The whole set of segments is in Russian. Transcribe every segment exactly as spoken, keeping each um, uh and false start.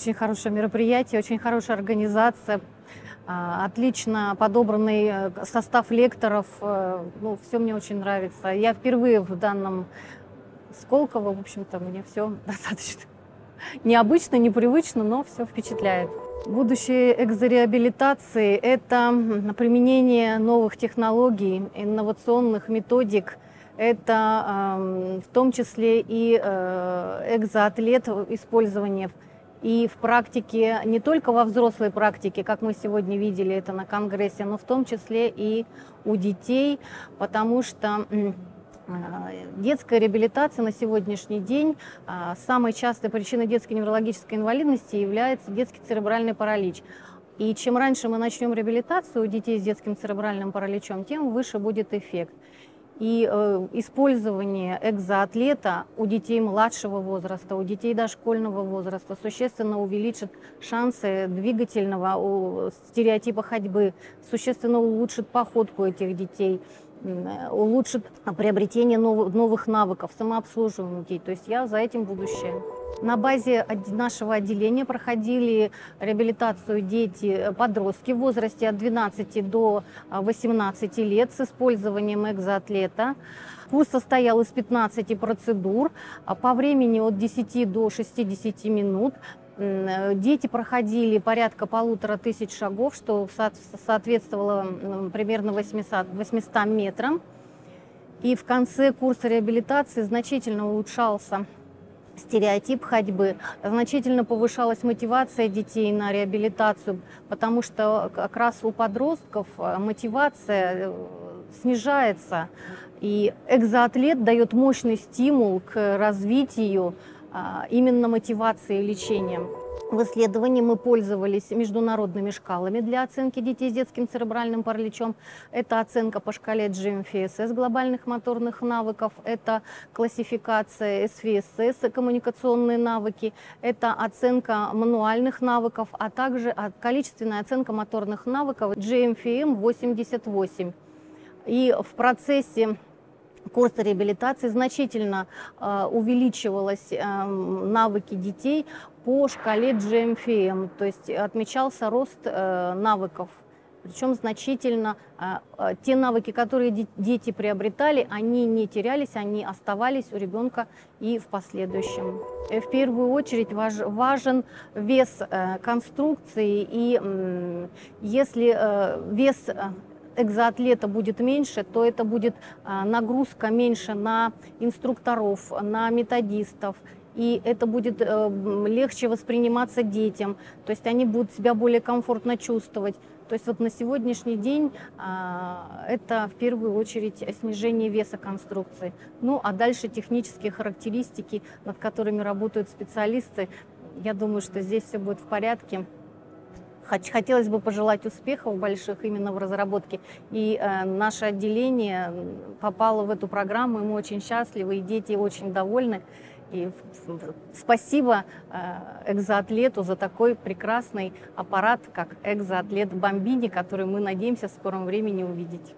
Очень хорошее мероприятие, очень хорошая организация, отлично подобранный состав лекторов. Ну, все мне очень нравится. Я впервые в данном Сколково, в общем-то, мне все достаточно необычно, непривычно, но все впечатляет. Будущее экзореабилитации – это применение новых технологий, инновационных методик. Это э, в том числе и э, экзоатлет, использование и в практике, не только во взрослой практике, как мы сегодня видели это на конгрессе, но в том числе и у детей, потому что э, детская реабилитация на сегодняшний день, э, самой частой причиной детской неврологической инвалидности является детский церебральный паралич. И чем раньше мы начнем реабилитацию у детей с детским церебральным параличом, тем выше будет эффект. И э, использование экзоатлета у детей младшего возраста, у детей дошкольного возраста существенно увеличит шансы двигательного у, стереотипа ходьбы, существенно улучшит походку этих детей, э, улучшит приобретение нов, новых навыков, самообслуживание детей. То есть я за этим будущее. На базе нашего отделения проходили реабилитацию дети-подростки в возрасте от двенадцати до восемнадцати лет с использованием экзоатлета. Курс состоял из пятнадцати процедур по времени от десяти до шестидесяти минут. Дети проходили порядка полутора тысяч шагов, что соответствовало примерно восьмистам метрам. И в конце курса реабилитации значительно улучшался стереотип ходьбы, значительно повышалась мотивация детей на реабилитацию, потому что как раз у подростков мотивация снижается, и экзоатлет дает мощный стимул к развитию именно мотивации лечения. В исследовании мы пользовались международными шкалами для оценки детей с детским церебральным параличом. Это оценка по шкале джи эм эф эс эс глобальных моторных навыков, это классификация эс эф эс эс коммуникационные навыки, это оценка мануальных навыков, а также количественная оценка моторных навыков джи эм эф эм восемьдесят восемь. И в процессе курс реабилитации значительно э, увеличивалось э, навыки детей по шкале джи эм эф эм, то есть отмечался рост э, навыков. Причем значительно э, те навыки, которые дети приобретали, они не терялись, они оставались у ребенка и в последующем. В первую очередь важ, важен вес э, конструкции, и э, если э, вес э, экзоатлета будет меньше, то это будет нагрузка меньше на инструкторов, на методистов, и это будет легче восприниматься детям, то есть они будут себя более комфортно чувствовать. То есть вот на сегодняшний день это в первую очередь снижение веса конструкции. Ну а дальше технические характеристики, над которыми работают специалисты. Я думаю, что здесь все будет в порядке. Хотелось бы пожелать успехов больших именно в разработке. И э, наше отделение попало в эту программу, и мы очень счастливы, и дети очень довольны. И спасибо э, экзоатлету за такой прекрасный аппарат, как экзоатлет Бомбини, который мы надеемся в скором времени увидеть.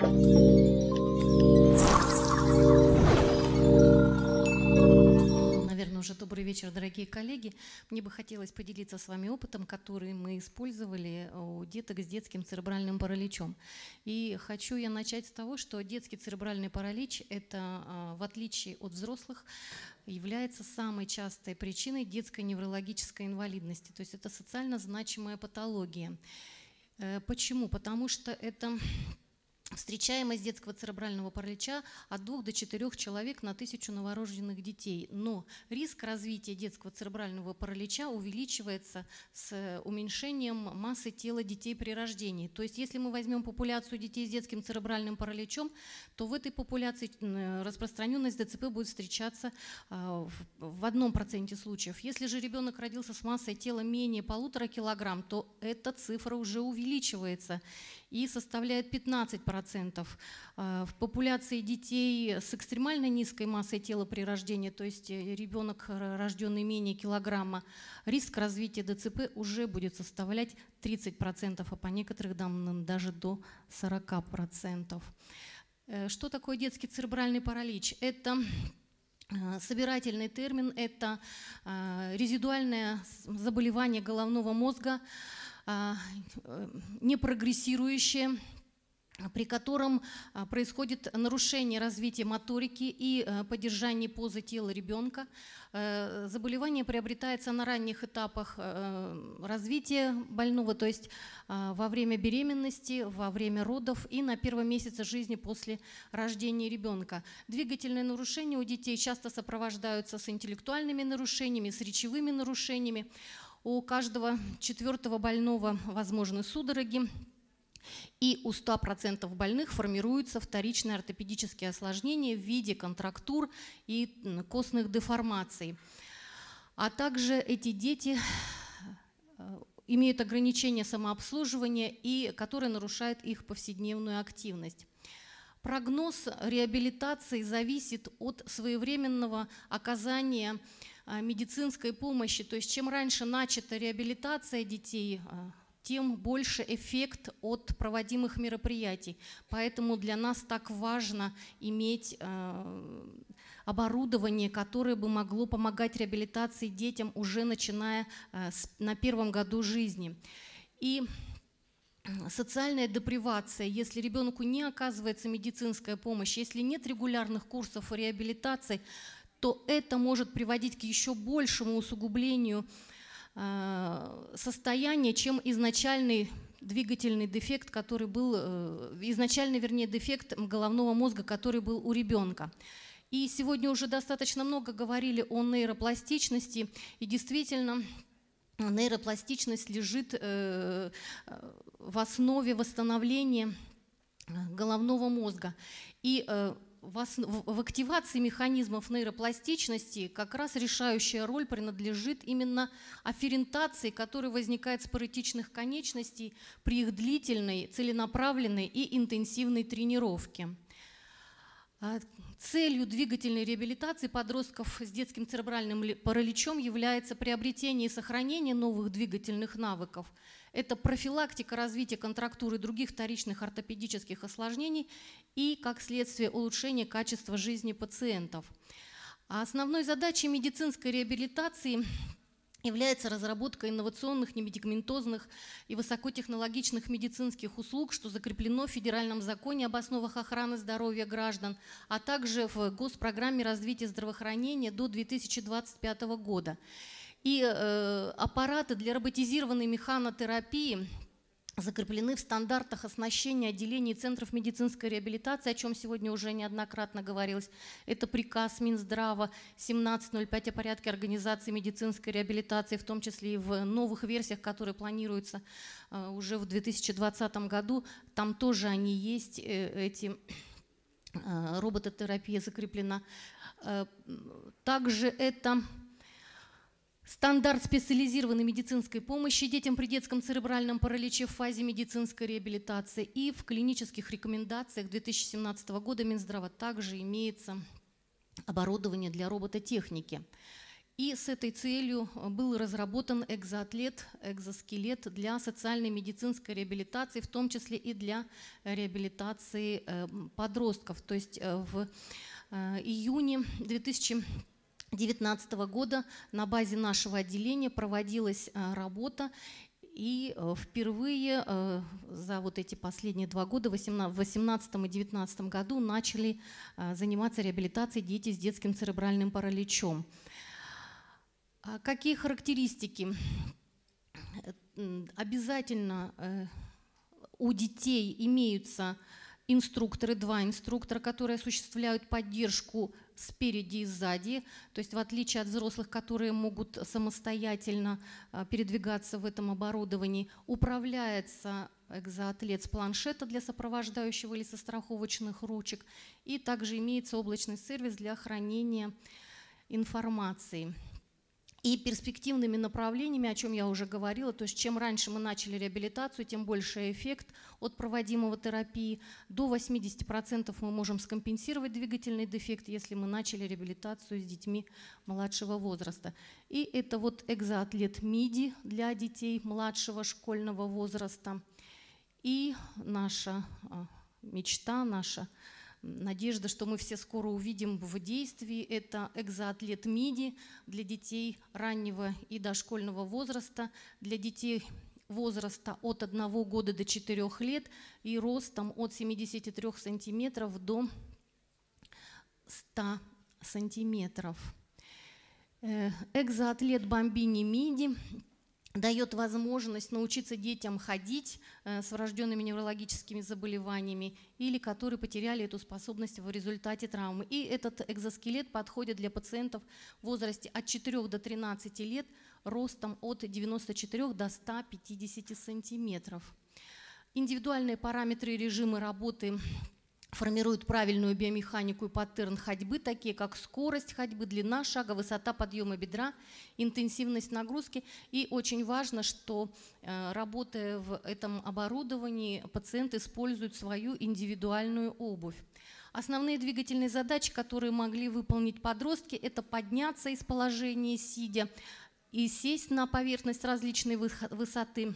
Уже добрый вечер, дорогие коллеги. Мне бы хотелось поделиться с вами опытом, который мы использовали у деток с детским церебральным параличом. И хочу я начать с того, что детский церебральный паралич, это, в отличие от взрослых, является самой частой причиной детской неврологической инвалидности. То есть это социально значимая патология. Почему? Потому что это... Встречаемость детского церебрального паралича от двух до четырёх человек на тысячу новорожденных детей. Но риск развития детского церебрального паралича увеличивается с уменьшением массы тела детей при рождении. То есть если мы возьмем популяцию детей с детским церебральным параличом, то в этой популяции распространенность ДЦП будет встречаться в одном проценте случаев. Если же ребенок родился с массой тела менее полутора килограмм, то эта цифра уже увеличивается и составляет пятнадцать процентов. В популяции детей с экстремально низкой массой тела при рождении, то есть ребенок, рожденный менее килограмма, риск развития ДЦП уже будет составлять тридцать процентов, а по некоторым данным даже до сорока процентов. Что такое детский церебральный паралич? Это Собирательный термин – это резидуальное заболевание головного мозга, не прогрессирующее, при котором происходит нарушение развития моторики и поддержания позы тела ребенка. Заболевание приобретается на ранних этапах развития больного, то есть во время беременности, во время родов и на первом месяце жизни после рождения ребенка. Двигательные нарушения у детей часто сопровождаются с интеллектуальными нарушениями, с речевыми нарушениями. У каждого четвертого больного возможны судороги. И у ста процентов больных формируются вторичные ортопедические осложнения в виде контрактур и костных деформаций. А также эти дети имеют ограничения самообслуживания, и которые нарушают их повседневную активность. Прогноз реабилитации зависит от своевременного оказания медицинской помощи. То есть чем раньше начата реабилитация детей, тем больше эффект от проводимых мероприятий. Поэтому для нас так важно иметь э, оборудование, которое бы могло помогать реабилитации детям, уже начиная э, с, на первом году жизни. И социальная депривация, если ребенку не оказывается медицинская помощь, если нет регулярных курсов реабилитации, то это может приводить к еще большему усугублению состояние, чем изначальный двигательный дефект, который был, изначальный, вернее, дефект головного мозга, который был у ребенка. И сегодня уже достаточно много говорили о нейропластичности, и действительно нейропластичность лежит в основе восстановления головного мозга. И в активации механизмов нейропластичности как раз решающая роль принадлежит именно афферентации, которая возникает с паротичных конечностей при их длительной, целенаправленной и интенсивной тренировке. Целью двигательной реабилитации подростков с детским церебральным параличом является приобретение и сохранение новых двигательных навыков. Это профилактика развития контрактур и других вторичных ортопедических осложнений и, как следствие, улучшение качества жизни пациентов. А основной задачей медицинской реабилитации является разработка инновационных, немедикаментозных и высокотехнологичных медицинских услуг, что закреплено в Федеральном законе об основах охраны здоровья граждан, а также в Госпрограмме развития здравоохранения до две тысячи двадцать пятого года. И э, аппараты для роботизированной механотерапии закреплены в стандартах оснащения отделений центров медицинской реабилитации, о чем сегодня уже неоднократно говорилось. Это приказ Минздрава семнадцать ноль пять о порядке организации медицинской реабилитации, в том числе и в новых версиях, которые планируются э, уже в две тысячи двадцатом году. Там тоже они есть, э, эти э, робототерапия закреплена. Э, также это... Стандарт специализированной медицинской помощи детям при детском церебральном параличе в фазе медицинской реабилитации, и в клинических рекомендациях две тысячи семнадцатого года Минздрава также имеется оборудование для робототехники. И с этой целью был разработан экзоатлет, экзоскелет для социальной медицинской реабилитации, в том числе и для реабилитации подростков. То есть в июне две тысячи девятнадцатого года на базе нашего отделения проводилась работа, и впервые за вот эти последние два года, в две тысячи восемнадцатом и две тысячи девятнадцатом году, начали заниматься реабилитацией дети с детским церебральным параличом. Какие характеристики? Обязательно у детей имеются инструкторы, два инструктора, которые осуществляют поддержку спереди и сзади, то есть в отличие от взрослых, которые могут самостоятельно передвигаться в этом оборудовании, управляется экзоатлет с планшета для сопровождающего или со страховочных ручек, и также имеется облачный сервис для хранения информации. И перспективными направлениями, о чем я уже говорила, то есть чем раньше мы начали реабилитацию, тем больше эффект от проводимого терапии. До восьмидесяти процентов мы можем скомпенсировать двигательный дефект, если мы начали реабилитацию с детьми младшего возраста. И это вот экзоатлет МИДИ для детей младшего школьного возраста. И наша мечта, наша Надежда, что мы все скоро увидим в действии, это экзоатлет МИДИ для детей раннего и дошкольного возраста, для детей возраста от одного года до четырёх лет и ростом от семидесяти трёх сантиметров до ста сантиметров. Экзоатлет Бомбини МИДИ дает возможность научиться детям ходить с врожденными неврологическими заболеваниями или которые потеряли эту способность в результате травмы. И этот экзоскелет подходит для пациентов в возрасте от четырёх до тринадцати лет ростом от девяноста четырёх до ста пятидесяти сантиметров. Индивидуальные параметры и режимы работы формируют правильную биомеханику и паттерн ходьбы, такие как скорость ходьбы, длина шага, высота подъема бедра, интенсивность нагрузки. И очень важно, что работая в этом оборудовании, пациент использует свою индивидуальную обувь. Основные двигательные задачи, которые могли выполнить подростки, это подняться из положения сидя и сесть на поверхность различной высоты.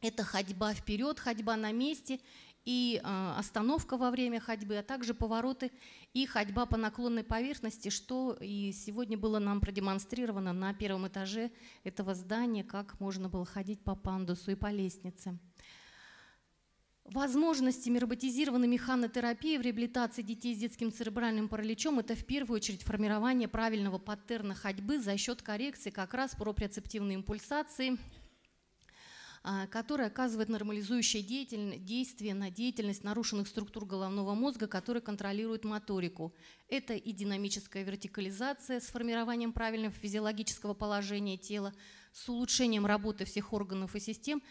Это ходьба вперед, ходьба на месте и остановка во время ходьбы, а также повороты и ходьба по наклонной поверхности, что и сегодня было нам продемонстрировано на первом этаже этого здания, как можно было ходить по пандусу и по лестнице. Возможностями роботизированной механотерапии в реабилитации детей с детским церебральным параличом это в первую очередь формирование правильного паттерна ходьбы за счет коррекции как раз проприоцептивной импульсации, которая оказывает нормализующее действие на деятельность нарушенных структур головного мозга, которые контролируют моторику. Это и динамическая вертикализация с формированием правильного физиологического положения тела, с улучшением работы всех органов и систем,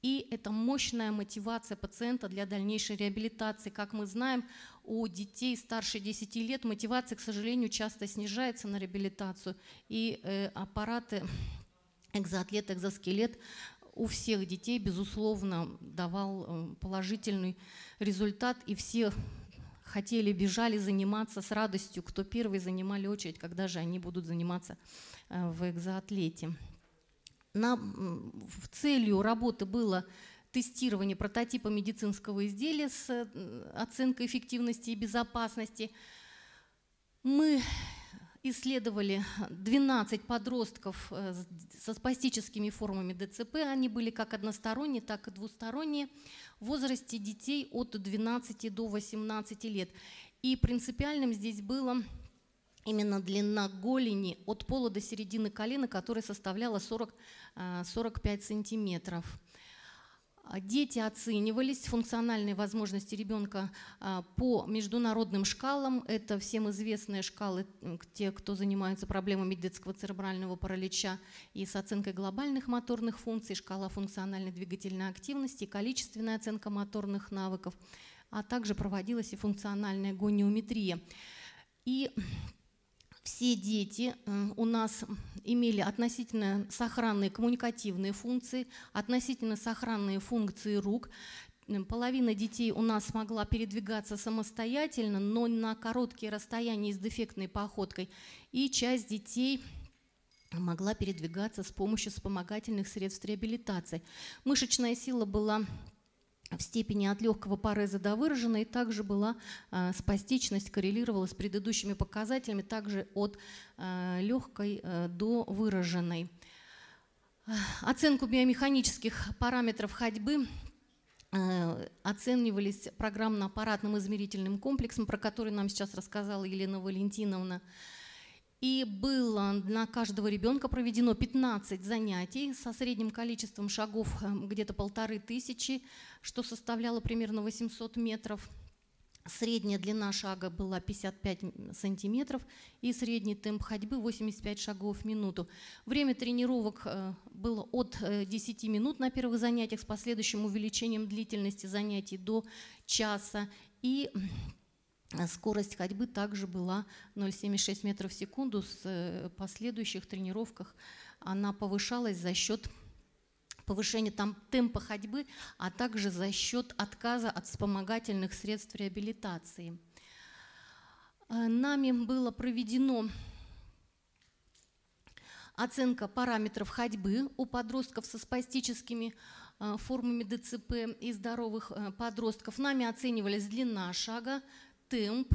и это мощная мотивация пациента для дальнейшей реабилитации. Как мы знаем, у детей старше десяти лет мотивация, к сожалению, часто снижается на реабилитацию, и э, аппараты экзоатлет, экзоскелет у всех детей, безусловно, давал положительный результат, и все хотели, бежали заниматься с радостью, кто первый занимали очередь, когда же они будут заниматься в экзоатлете. На, целью работы было тестирование прототипа медицинского изделия с оценкой эффективности и безопасности. Мы исследовали двенадцать подростков со спастическими формами ДЦП. Они были как односторонние, так и двусторонние в возрасте детей от двенадцати до восемнадцати лет. И принципиальным здесь было именно длина голени от пола до середины колена, которая составляла сорок — сорок пять сантиметров. Дети оценивались, функциональные возможности ребенка по международным шкалам. Это всем известные шкалы, те, кто занимается проблемами детского церебрального паралича и с оценкой глобальных моторных функций, шкала функциональной двигательной активности, количественная оценка моторных навыков, а также проводилась и функциональная гониометрия. И все дети у нас имели относительно сохранные коммуникативные функции, относительно сохранные функции рук. Половина детей у нас могла передвигаться самостоятельно, но на короткие расстояния и с дефектной походкой. И часть детей могла передвигаться с помощью вспомогательных средств реабилитации. Мышечная сила была в степени от легкого пареза до выраженной, также была э, спастичность, коррелировала с предыдущими показателями, также от э, легкой э, до выраженной. Оценку биомеханических параметров ходьбы э, оценивались программно-аппаратным измерительным комплексом, про который нам сейчас рассказала Елена Валентиновна. И было на каждого ребенка проведено пятнадцать занятий со средним количеством шагов где-то полторы тысячи, что составляло примерно восемьсот метров. Средняя длина шага была пятьдесят пять сантиметров и средний темп ходьбы восемьдесят пять шагов в минуту. Время тренировок было от десяти минут на первых занятиях с последующим увеличением длительности занятий до часа. И скорость ходьбы также была ноль целых семьдесят шесть сотых метров в секунду. С последующих тренировках она повышалась за счет повышения там темпа ходьбы, а также за счет отказа от вспомогательных средств реабилитации. Нами было проведено оценка параметров ходьбы у подростков со спастическими формами ДЦП и здоровых подростков. Нами оценивались длина шага, темп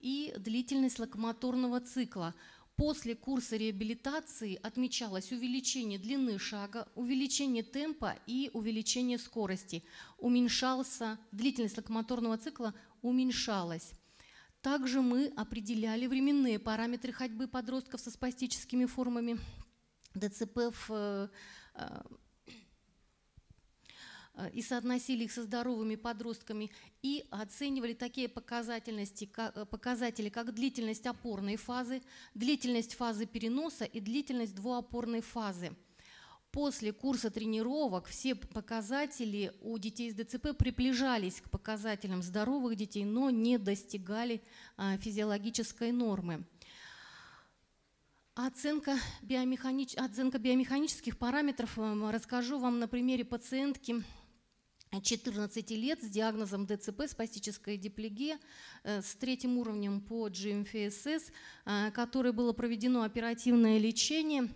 и длительность локомоторного цикла. После курса реабилитации отмечалось увеличение длины шага, увеличение темпа и увеличение скорости. Уменьшался, длительность локомоторного цикла уменьшалась. Также мы определяли временные параметры ходьбы подростков со спастическими формами ДЦП в, и соотносили их со здоровыми подростками, и оценивали такие показатели, как длительность опорной фазы, длительность фазы переноса и длительность двуопорной фазы. После курса тренировок все показатели у детей с ДЦП приближались к показателям здоровых детей, но не достигали физиологической нормы. Оценка, биомеханич... Оценка биомеханических параметров расскажу вам на примере пациентки четырнадцати лет с диагнозом ДЦП, спастическая диплегия, с третьим уровнем по джи эм эф эс эс, которой было проведено оперативное лечение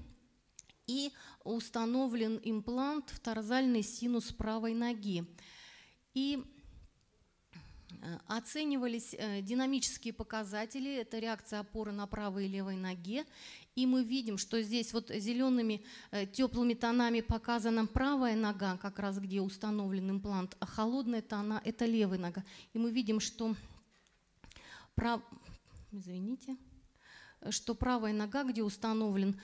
и установлен имплант в торзальный синус правой ноги. И оценивались динамические показатели, это реакция опоры на правой и левой ноге, и мы видим, что здесь вот зелеными теплыми тонами показана правая нога, как раз где установлен имплант, а холодная тона – это левая нога. И мы видим, что, прав... Извините. что правая нога, где установлен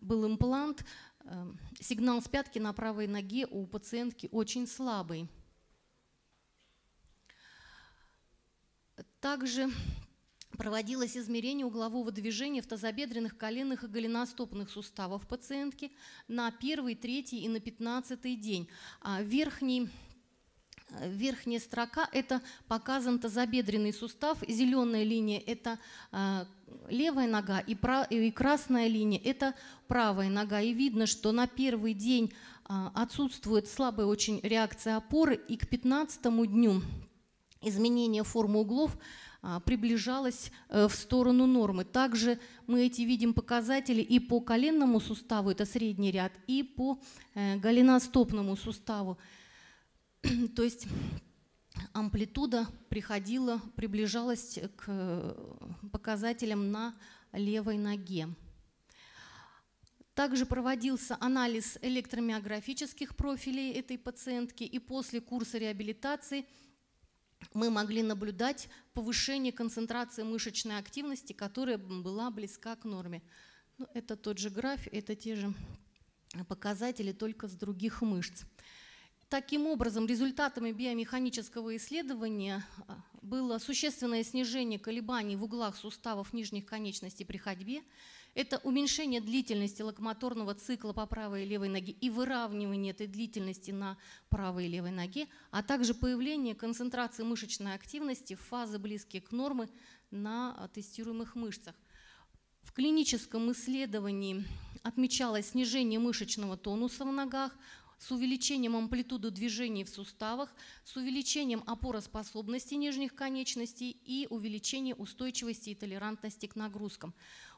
был имплант, сигнал с пятки на правой ноге у пациентки очень слабый. Также проводилось измерение углового движения в тазобедренных, коленных и голеностопных суставах пациентки на первый, третий и на пятнадцатый день. А верхний, верхняя строка – это показан тазобедренный сустав, зеленая линия – это левая нога, и, прав, и красная линия – это правая нога. И видно, что на первый день отсутствует слабая очень реакция опоры, и к пятнадцатому дню изменение формы углов приближалось в сторону нормы. Также мы эти видим показатели и по коленному суставу, это средний ряд, и по голеностопному суставу. То есть амплитуда приходила, приближалась к показателям на левой ноге. Также проводился анализ электромиографических профилей этой пациентки, и после курса реабилитации мы могли наблюдать повышение концентрации мышечной активности, которая была близка к норме. Ну, это тот же график, это те же показатели, только с других мышц. Таким образом, результатами биомеханического исследования было существенное снижение колебаний в углах суставов нижних конечностей при ходьбе, это уменьшение длительности локомоторного цикла по правой и левой ноге и выравнивание этой длительности на правой и левой ноге, а также появление концентрации мышечной активности в фазы, близкие к норме, на тестируемых мышцах. В клиническом исследовании отмечалось снижение мышечного тонуса в ногах с увеличением амплитуды движений в суставах, с увеличением опороспособности нижних конечностей и увеличение устойчивости и толерантности к нагрузкам.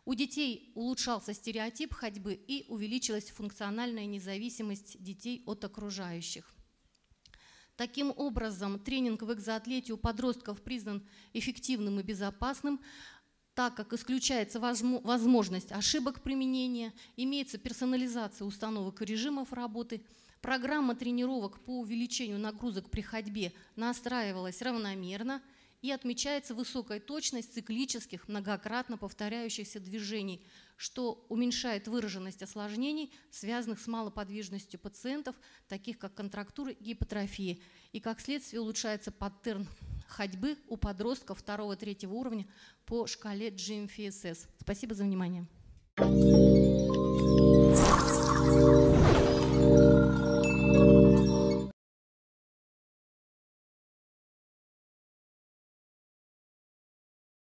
У детей улучшался стереотип ходьбы и увеличилась функциональная независимость детей от окружающих. Таким образом, тренинг в экзоатлете у подростков признан эффективным и безопасным, так как исключается возможность ошибок применения, имеется персонализация установок и режимов работы. Программа тренировок по увеличению нагрузок при ходьбе настраивалась равномерно и отмечается высокая точность циклических многократно повторяющихся движений, что уменьшает выраженность осложнений, связанных с малоподвижностью пациентов, таких как контрактуры и гипотрофии, и как следствие улучшается паттерн ходьбы у подростков второго-третьего уровня по шкале джи эм эф эс эс. Спасибо за внимание.